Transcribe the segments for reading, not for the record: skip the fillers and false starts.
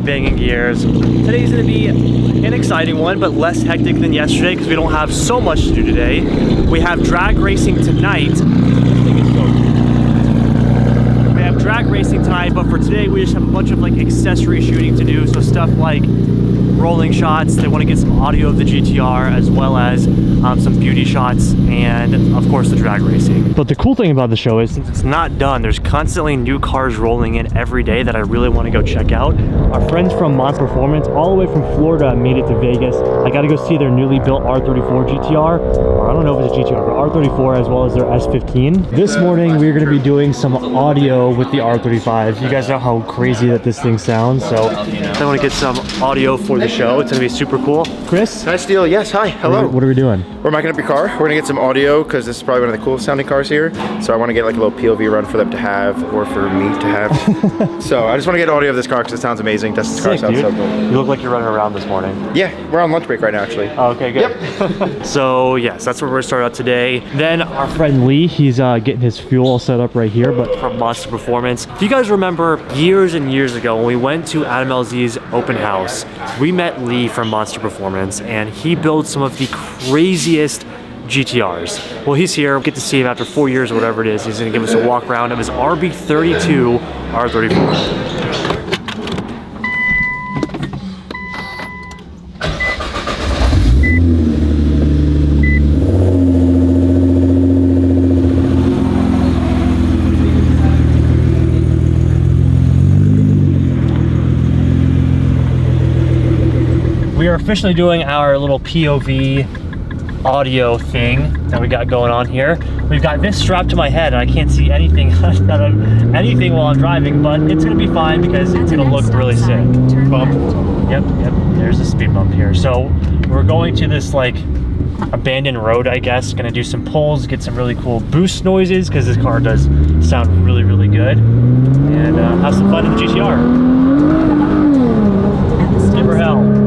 from Banging Gears. Today's gonna be an exciting one, but less hectic than yesterday because we don't have so much to do today. We have drag racing tonight. We have drag racing tonight, but for today we just have a bunch of like accessory shooting to do. So stuff like rolling shots, they want to get some audio of the GTR, as well as some beauty shots, and of course the drag racing. But the cool thing about the show is, since it's not done, there's constantly new cars rolling in every day that I really want to go check out. Our friends from Mod Performance, all the way from Florida, made it to Vegas. I got to go see their newly built R34 GTR, or I don't know if it's a GTR, but R34, as well as their S15. This morning we're going to be doing some audio with the R35. You guys know how crazy that this thing sounds, so I want to get some audio for the show. It's gonna be super cool. Chris? Hi, Steele. Yes, hi. Hello. What are we doing? We're micing up your car. We're gonna get some audio because this is probably one of the coolest sounding cars here. So I want to get like a little POV run for them to have, or for me to have. So I just want to get audio of this car because it sounds amazing. This car sounds so cool. You look like you're running around this morning. Yeah, we're on lunch break right now actually. Oh, okay, good. Yep. So yes, that's where we're starting out today. Then our friend Lee, he's getting his fuel all set up right here, but from Monster Performance. Do you guys remember years and years ago when we went to Adam LZ's open house? We met Lee from Monster Performance, and he builds some of the craziest GTRs. Well, he's here. We'll get to see him after 4 years or whatever it is. He's gonna give us a walk around of his RB32 R34. We're officially doing our little POV audio thing that we got going on here. We've got this strapped to my head and I can't see anything out of anything while I'm driving, but it's gonna be fine because it's gonna look really sick. Bump. Yep, yep, there's a speed bump here. So we're going to this like abandoned road, I guess. Gonna do some pulls, get some really cool boost noises because this car does sound really, really good. And have some fun in the GTR. Let's give her hell.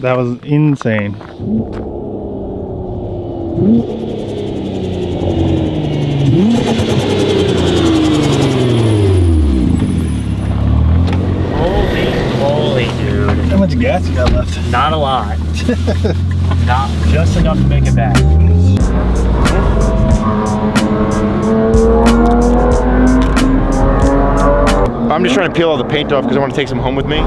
That was insane. Holy dude. How much gas you got left? Not a lot. Not just enough to make it back. I'm just trying to peel all the paint off because I want to take some home with me.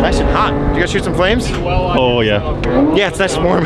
Nice and hot. Did you guys shoot some flames? Oh yeah. Yeah, it's nice and warm.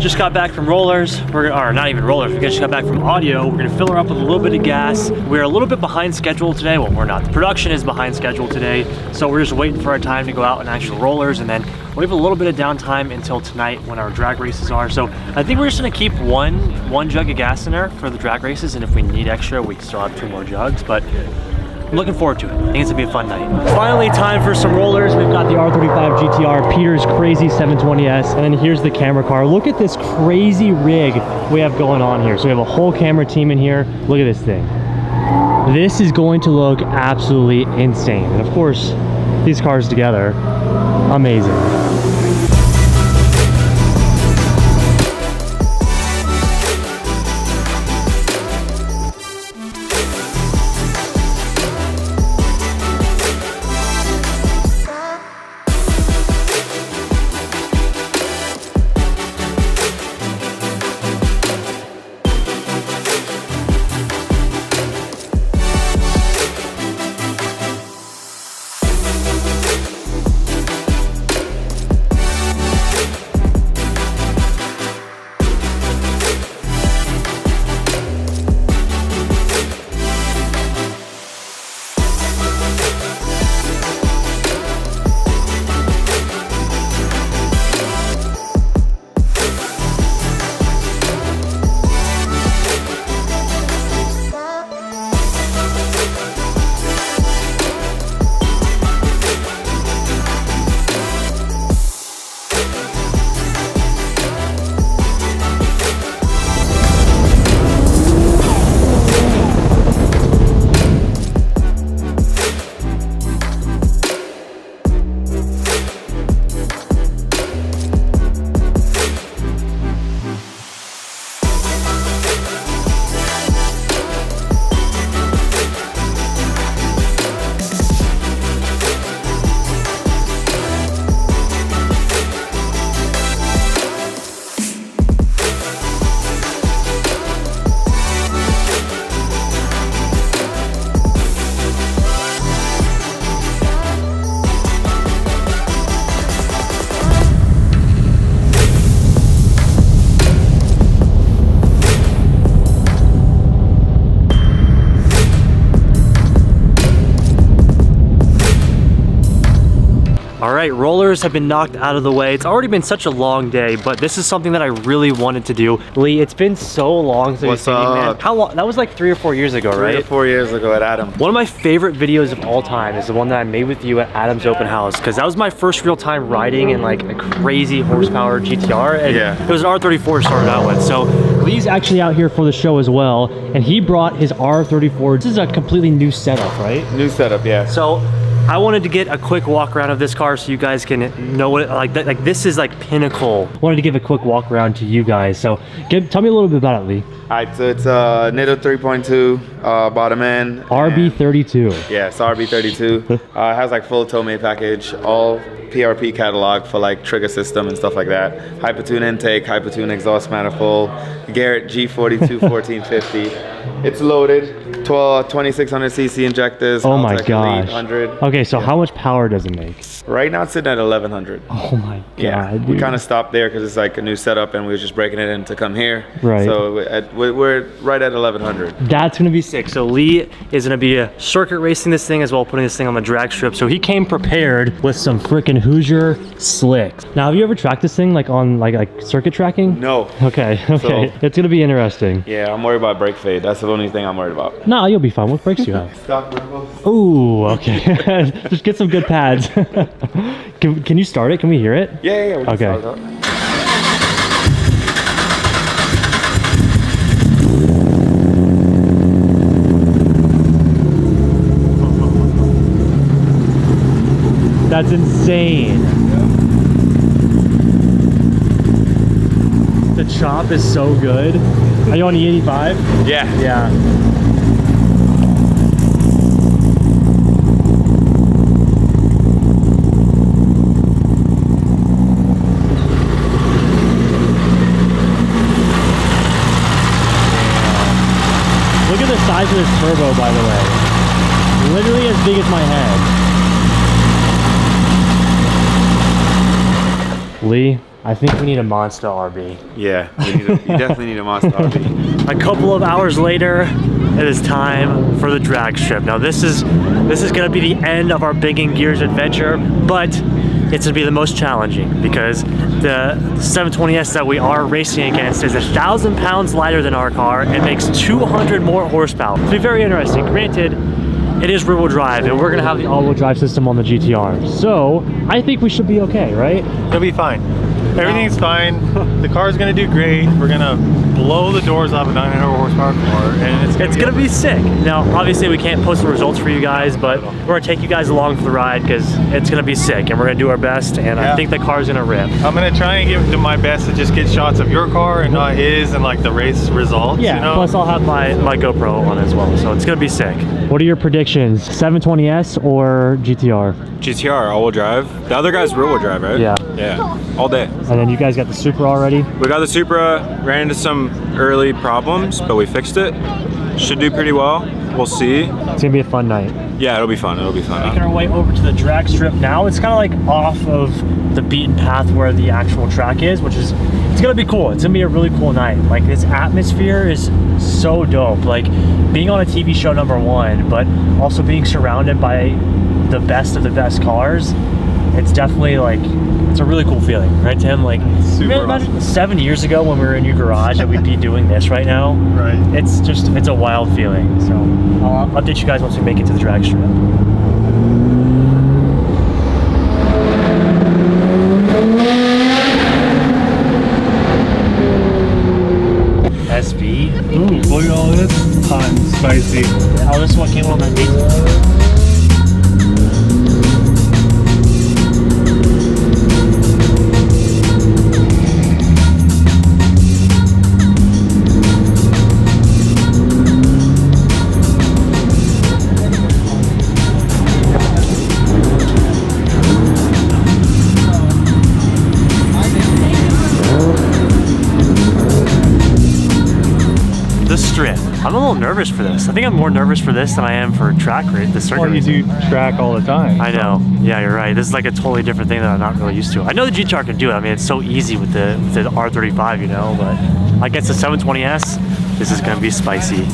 Just got back from rollers. Or not even rollers, we just got back from audio. We're gonna fill her up with a little bit of gas. We're a little bit behind schedule today. Well, we're not. The production is behind schedule today. So we're just waiting for our time to go out and actual rollers, and then we have a little bit of downtime until tonight when our drag races are. So I think we're just gonna keep one jug of gas in her for the drag races, and if we need extra, we still have 2 more jugs, but I'm looking forward to it. I think it's gonna be a fun night. Finally, time for some rollers. We've got the R35 GTR, Peter's crazy 720S, and then here's the camera car. Look at this crazy rig we have going on here. So we have a whole camera team in here. Look at this thing. This is going to look absolutely insane. And of course, these cars together, amazing. All right, rollers have been knocked out of the way. It's already been such a long day, but this is something that I really wanted to do. Lee, it's been so long since you've seen me, man. How long? That was like 3 or 4 years ago, right? 3 or 4 years ago at Adam. One of my favorite videos of all time is the one that I made with you at Adam's open house, because that was my first real time riding in like a crazy horsepower GTR, and it was an R34 started out with. So Lee's actually out here for the show as well, and he brought his R34. This is a completely new setup, right? New setup, yeah. So I wanted to get a quick walk around of this car so you guys can know what it, like this is like pinnacle. Wanted to give a quick walk around to you guys. So tell me a little bit about it, Lee. All right, so it's a Nitto 3.2 bottom end. RB32. Yeah, it's RB32. It has like full Tomei package, all PRP catalog for like trigger system and stuff like that. Hyper-tune intake, Hyper-tune exhaust manifold, Garrett G42 1450. It's loaded, 2600cc injectors. Oh my gosh. Okay, so how much power does it make? Right now it's sitting at 1100. Oh my god. Yeah, dude. We kind of stopped there because it's like a new setup and we were just breaking it in to come here. Right. So we're right at 1100. That's gonna be sick. So Lee is gonna be circuit racing this thing as well, putting this thing on the drag strip. So he came prepared with some freaking Hoosier slicks. Now, have you ever tracked this thing like on like circuit tracking? No. Okay. Okay. So, it's gonna be interesting. Yeah, I'm worried about brake fade. That's the only thing I'm worried about. No, you'll be fine. What brakes do you have? Stock Revos. Ooh. Okay. Just get some good pads. Can you start it? Can we hear it? Yeah. We can start it up. That's insane. Yeah. The chop is so good. Are you on E85? Yeah. Yeah. Look at the size of this turbo, by the way. Literally as big as my head. Lee, I think we need a Monster RB. Yeah, you definitely need a Monster RB. A couple of hours later, it is time for the drag strip. Now this is gonna be the end of our Banging Gears adventure, but it's gonna be the most challenging because the 720S that we are racing against is 1,000 pounds lighter than our car and makes 200 more horsepower. It'll be very interesting. Granted, it is rear-wheel drive, and we're gonna have the all-wheel drive system on the GTR. So, I think we should be okay, right? It'll be fine. Everything's fine. The car's gonna do great. We're gonna blow the doors off a 900 horsepower car, and it's gonna be sick. Now, obviously, we can't post the results for you guys, but we're gonna take you guys along for the ride because it's gonna be sick, and we're gonna do our best. And I think the car's gonna rip. I'm gonna try and give my best to just get shots of your car and not his, and like the race results. Yeah. You know? Plus, I'll have my GoPro on as well, so it's gonna be sick. What are your predictions? 720S or GTR? GTR, all-wheel drive. The other guy's rear-wheel drive, right? Yeah. Yeah, all day. And then you guys got the Supra already? We got the Supra, ran into some early problems, but we fixed it. Should do pretty well. We'll see. It's gonna be a fun night. Yeah, it'll be fun. It'll be fun. Making our way over to the drag strip now. It's kind of like off of the beaten path where the actual track is, which is, it's gonna be cool. It's gonna be a really cool night. Like, this atmosphere is so dope. Like, being on a TV show, number one, but also being surrounded by the best of the best cars. It's definitely like, it's a really cool feeling, right, Tim? Like, imagine 7 years ago when we were in your garage that we'd be doing this right now. Right. It's just, it's a wild feeling. So I'll update you guys once we make it to the drag strip. SB. Ooh, look at all this. Hot and spicy. Oh, this one came on my meat. I'm a little nervous for this. I think I'm more nervous for this than I am for circuit. Well, you do track all the time. I know. Yeah, you're right. This is like a totally different thing that I'm not really used to. I know the GTR can do it. I mean, it's so easy with the R35, you know, but against the 720S, this is going to be spicy.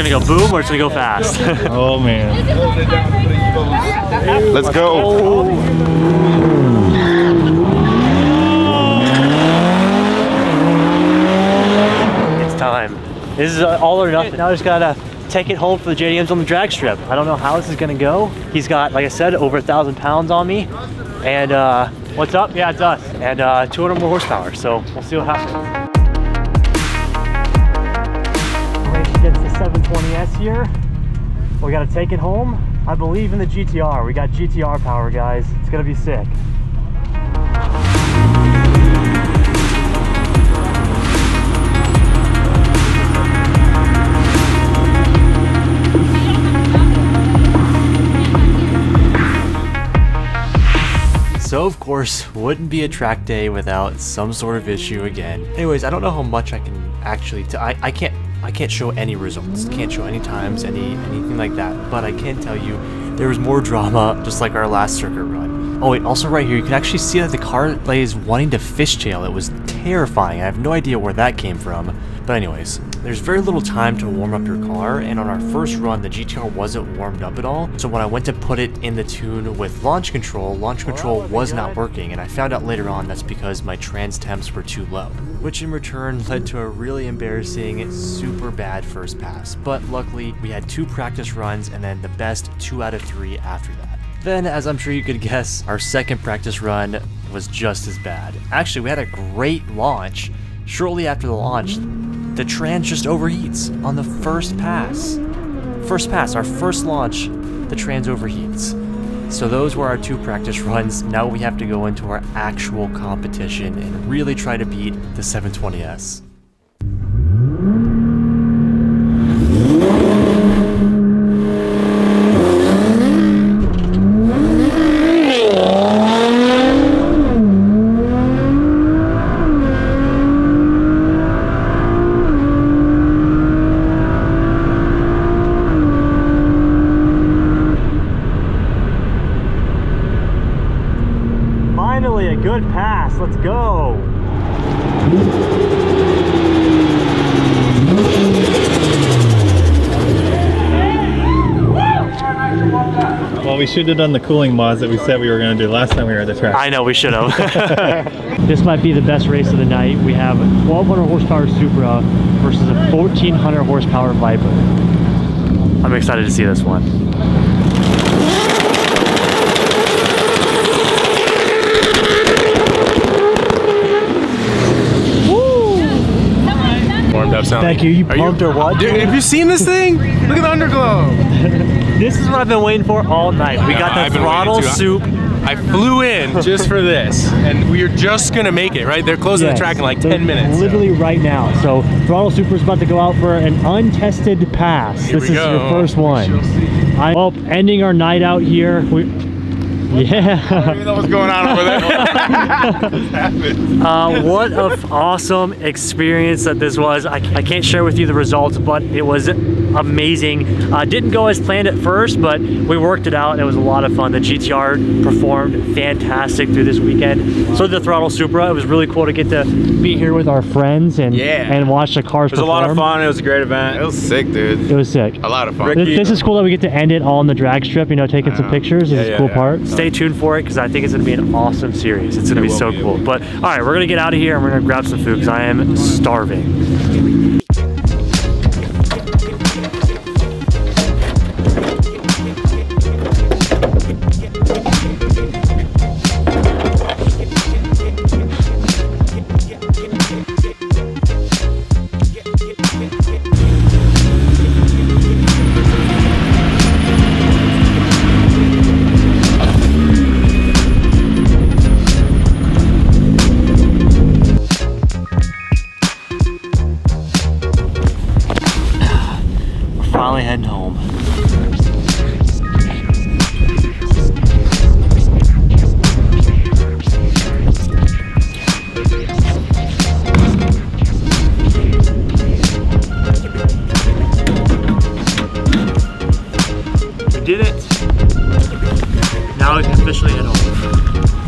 either gonna go boom or it's gonna go fast. Oh man. Let's go. It's time. This is all or nothing. Now I just gotta take it home for the JDMs on the drag strip. I don't know how this is gonna go. He's got, like I said, over 1,000 pounds on me. And what's up? Yeah, it's us. And 200 more horsepower. So we'll see what happens. 720S here. We gotta take it home. I believe in the GTR. We got GTR power, guys. It's gonna be sick. So of course, wouldn't be a track day without some sort of issue again. Anyways, I don't know how much I can actually I can't show any results, can't show any times, anything like that, but I can tell you there was more drama, just like our last circuit run. Oh wait, also right here, you can actually see that the car is wanting to fishtail. It was terrifying. I have no idea where that came from. But anyways, there's very little time to warm up your car, and on our first run, the GTR wasn't warmed up at all. So when I went to put it in the tune with launch control was not working, and I found out later on that's because my trans temps were too low, which in return led to a really embarrassing, super bad first pass. But luckily, we had 2 practice runs and then the best 2 out of 3 after that. Then, as I'm sure you could guess, our second practice run was just as bad. Actually, we had a great launch. Shortly after the launch, the trans just overheats on the first pass. First pass, our first launch, the trans overheats. So those were our 2 practice runs. Now we have to go into our actual competition and really try to beat the 720S. Good pass, let's go. Well, we should have done the cooling mods that we said we were going to do last time we were at the track. I know, we should have. This might be the best race of the night. We have a 1,200 horsepower Supra versus a 1,400 horsepower Viper. I'm excited to see this one. Sound. Thank you. You pumped or what? Dude, have you seen this thing? Look at the underglow. This is what I've been waiting for all night. We got the Throttle Soup. I flew in just for this, and we are just gonna make it, right? They're closing the track in like 10 minutes. Literally right now. So Throttle Soup is about to go out for an untested pass. Here this is your first one. Well, ending our night out here. Yeah. I don't even know what's going on over there. What an awesome experience that this was. I can't share with you the results, but it was amazing. Didn't go as planned at first, but we worked it out and it was a lot of fun. The GTR performed fantastic through this weekend. So did the Throttle Supra. It was really cool to get to be here with our friends and watch the cars perform. It was a lot of fun. It was a great event. It was sick, dude. It was sick. A lot of fun. This is cool that we get to end it all on the drag strip, you know, taking some pictures. This is a cool part. Stay tuned for it because I think it's going to be an awesome series. It's going to be so cool. But all right, we're going to get out of here and we're going to grab some food because I am starving. Heading home. We did it. Now we can officially head home.